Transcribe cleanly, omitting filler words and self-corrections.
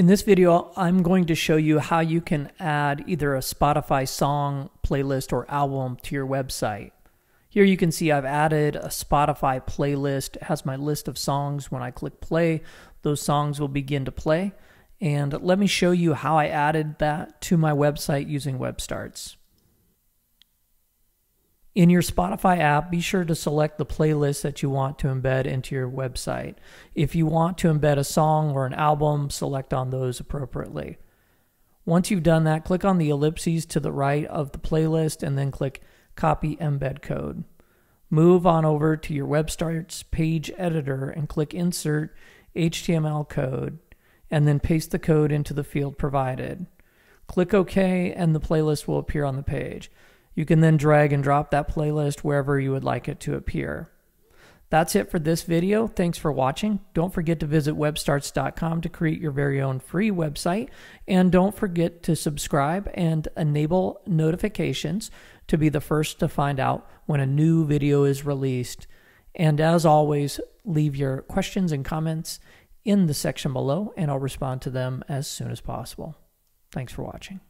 In this video, I'm going to show you how you can add either a Spotify song, playlist, or album to your website. Here you can see I've added a Spotify playlist. It has my list of songs. When I click play, those songs will begin to play. And let me show you how I added that to my website using WebStarts. In your Spotify app, be sure to select the playlist that you want to embed into your website. If you want to embed a song or an album, select on those appropriately. Once you've done that, click on the ellipses to the right of the playlist and then click Copy Embed Code. Move on over to your WebStarts page editor and click Insert HTML Code and then paste the code into the field provided. Click OK and the playlist will appear on the page. You can then drag and drop that playlist wherever you would like it to appear. That's it for this video. Thanks for watching. Don't forget to visit webstarts.com to create your very own free website. And don't forget to subscribe and enable notifications to be the first to find out when a new video is released. And as always, leave your questions and comments in the section below, and I'll respond to them as soon as possible. Thanks for watching.